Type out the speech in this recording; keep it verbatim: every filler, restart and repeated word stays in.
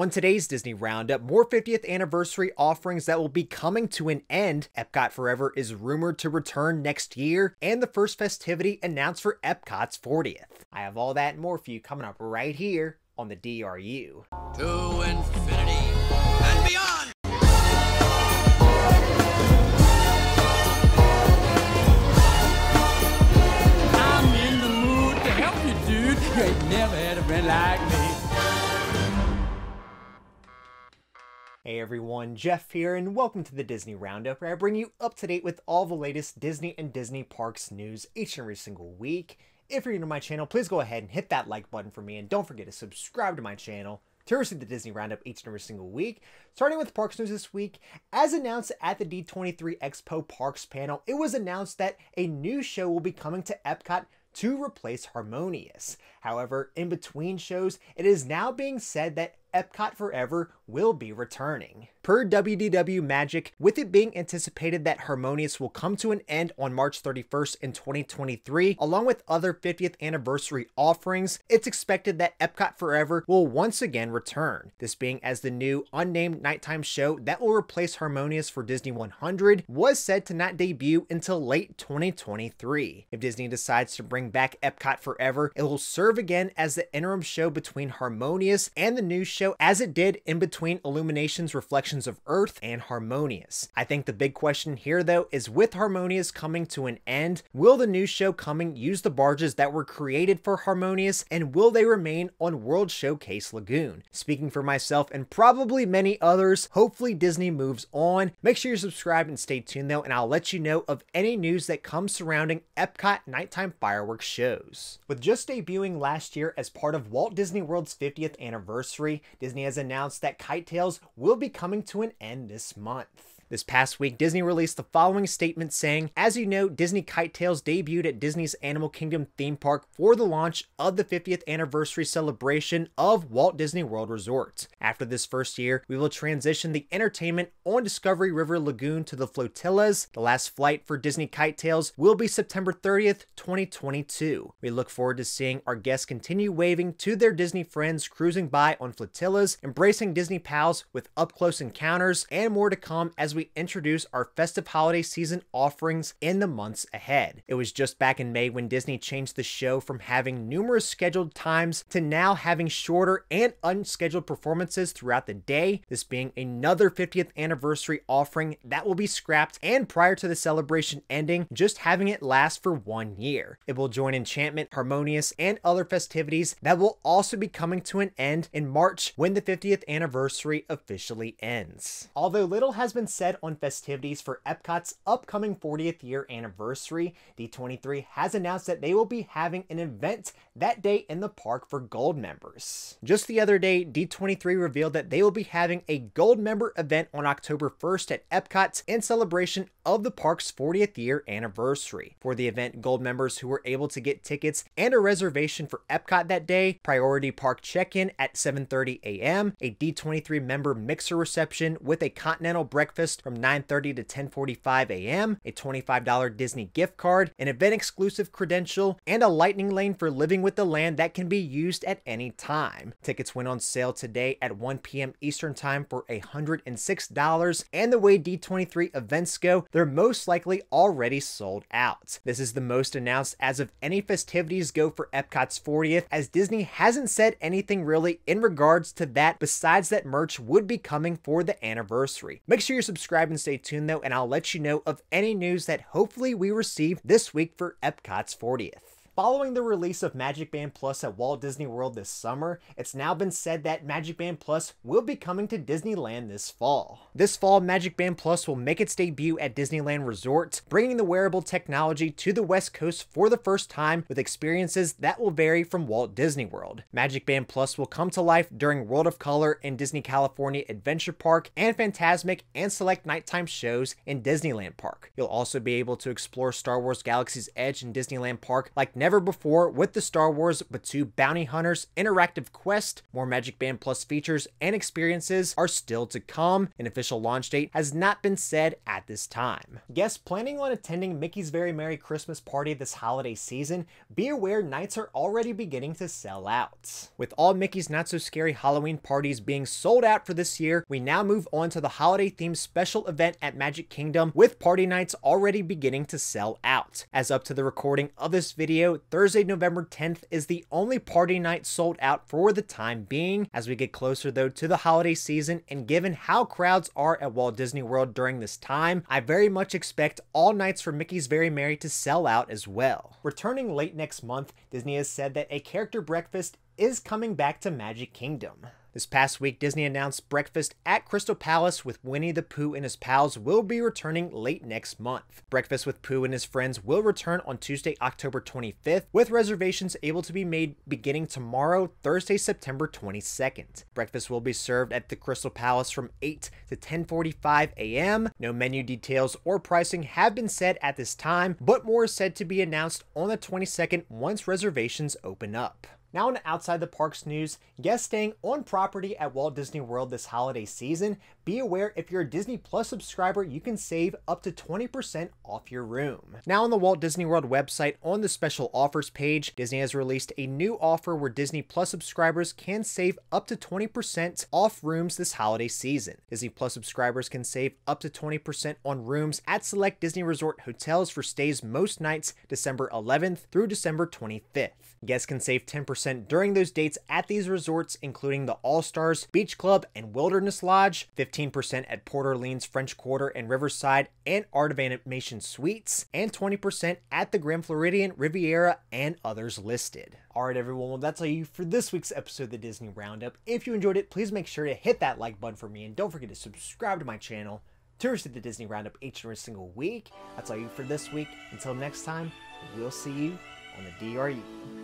On today's Disney Roundup, more fiftieth anniversary offerings that will be coming to an end. Epcot Forever is rumored to return next year, and the first festivity announced for Epcot's fortieth. I have all that and more for you coming up right here on the D R U. To infinity and beyond! Hey everyone, Jeff here, and welcome to the Disney Roundup, where I bring you up to date with all the latest Disney and Disney Parks news each and every single week. If you're new to my channel, please go ahead and hit that like button for me, and don't forget to subscribe to my channel to receive the Disney Roundup each and every single week. Starting with parks news this week, as announced at the D twenty-three Expo Parks panel, it was announced that a new show will be coming to Epcot to replace Harmonious. However, in between shows, it is now being said that Epcot Forever will be returning. Per W D W Magic, with it being anticipated that Harmonious will come to an end on March thirty-first in twenty twenty-three, along with other fiftieth anniversary offerings, it's expected that Epcot Forever will once again return. This being as the new unnamed nighttime show that will replace Harmonious for Disney one hundred was said to not debut until late twenty twenty-three. If Disney decides to bring back Epcot Forever, it will serve again as the interim show between Harmonious and the new show, Show as it did in between Illuminations, Reflections of Earth, and Harmonious. I think the big question here though is, with Harmonious coming to an end, will the new show coming use the barges that were created for Harmonious, and will they remain on World Showcase Lagoon? Speaking for myself and probably many others, hopefully Disney moves on. Make sure you're subscribed and stay tuned though, and I'll let you know of any news that comes surrounding Epcot nighttime fireworks shows. With just debuting last year as part of Walt Disney World's fiftieth anniversary, Disney has announced that KiteTails will be coming to an end this month. This past week, Disney released the following statement saying, "As you know, Disney KiteTails debuted at Disney's Animal Kingdom theme park for the launch of the fiftieth anniversary celebration of Walt Disney World Resort. After this first year, we will transition the entertainment on Discovery River Lagoon to the flotillas. The last flight for Disney KiteTails will be September thirtieth, twenty twenty-two. We look forward to seeing our guests continue waving to their Disney friends cruising by on flotillas, embracing Disney pals with up-close encounters, and more to come as we we introduce our festive holiday season offerings in the months ahead." It was just back in May when Disney changed the show from having numerous scheduled times to now having shorter and unscheduled performances throughout the day. This being another fiftieth anniversary offering that will be scrapped, and prior to the celebration ending, just having it last for one year. It will join Enchantment, Harmonious, and other festivities that will also be coming to an end in March when the fiftieth anniversary officially ends. Although little has been said on festivities for Epcot's upcoming fortieth year anniversary, D twenty-three has announced that they will be having an event that day in the park for gold members. Just the other day, D twenty-three revealed that they will be having a gold member event on October first at Epcot in celebration of the park's fortieth year anniversary. For the event, gold members who were able to get tickets and a reservation for Epcot that day, priority park check-in at seven thirty a m, a D twenty-three member mixer reception with a continental breakfast from nine thirty to ten forty-five a m, a twenty-five dollar Disney gift card, an event-exclusive credential, and a lightning lane for living with the land that can be used at any time. Tickets went on sale today at one p m Eastern Time for one hundred six dollars, and the way D twenty-three events go, they're most likely already sold out. This is the most announced as of any festivities go for Epcot's fortieth, as Disney hasn't said anything really in regards to that besides that merch would be coming for the anniversary. Make sure you're subscribed Subscribe and stay tuned though, and I'll let you know of any news that hopefully we receive this week for Epcot's fortieth. Following the release of MagicBand+ at Walt Disney World this summer, it's now been said that MagicBand+ will be coming to Disneyland this fall. This fall, MagicBand+ will make its debut at Disneyland Resort, bringing the wearable technology to the West Coast for the first time with experiences that will vary from Walt Disney World. MagicBand+ will come to life during World of Color in Disney California Adventure Park and Fantasmic, and select nighttime shows in Disneyland Park. You'll also be able to explore Star Wars Galaxy's Edge in Disneyland Park like never never before with the Star Wars Batuu Bounty Hunters interactive quest. More Magic Band Plus features and experiences are still to come. An official launch date has not been said at this time. Guests planning on attending Mickey's Very Merry Christmas Party this holiday season, be aware nights are already beginning to sell out. With all Mickey's Not-So-Scary Halloween parties being sold out for this year, we now move on to the holiday-themed special event at Magic Kingdom, with party nights already beginning to sell out. As up to the recording of this video, Thursday, November tenth is the only party night sold out for the time being. As we get closer though to the holiday season, and given how crowds are at Walt Disney World during this time, I very much expect all nights for Mickey's Very Merry to sell out as well. Returning late next month, Disney has said that a character breakfast is coming back to Magic Kingdom. This past week, Disney announced breakfast at Crystal Palace with Winnie the Pooh and his pals will be returning late next month. Breakfast with Pooh and his friends will return on Tuesday, October twenty-fifth, with reservations able to be made beginning tomorrow, Thursday, September twenty-second. Breakfast will be served at the Crystal Palace from eight to ten forty-five a m No menu details or pricing have been said at this time, but more is said to be announced on the twenty-second once reservations open up. Now on Outside the Parks news, guests staying on property at Walt Disney World this holiday season, be aware if you're a Disney Plus subscriber, you can save up to twenty percent off your room. Now on the Walt Disney World website, on the special offers page, Disney has released a new offer where Disney Plus subscribers can save up to twenty percent off rooms this holiday season. Disney Plus subscribers can save up to twenty percent on rooms at select Disney Resort hotels for stays most nights December eleventh through December twenty-fifth. Guests can save ten percent during those dates at these resorts, including the All-Stars, Beach Club, and Wilderness Lodge, fifteen percent at Port Orleans, French Quarter, and Riverside, and Art of Animation Suites, and twenty percent at the Grand Floridian, Riviera, and others listed. Alright everyone, well that's all you for this week's episode of the Disney Roundup. If you enjoyed it, please make sure to hit that like button for me, and don't forget to subscribe to my channel to receive the Disney Roundup each and every single week. That's all you for this week. Until next time, we'll see you on the D R U.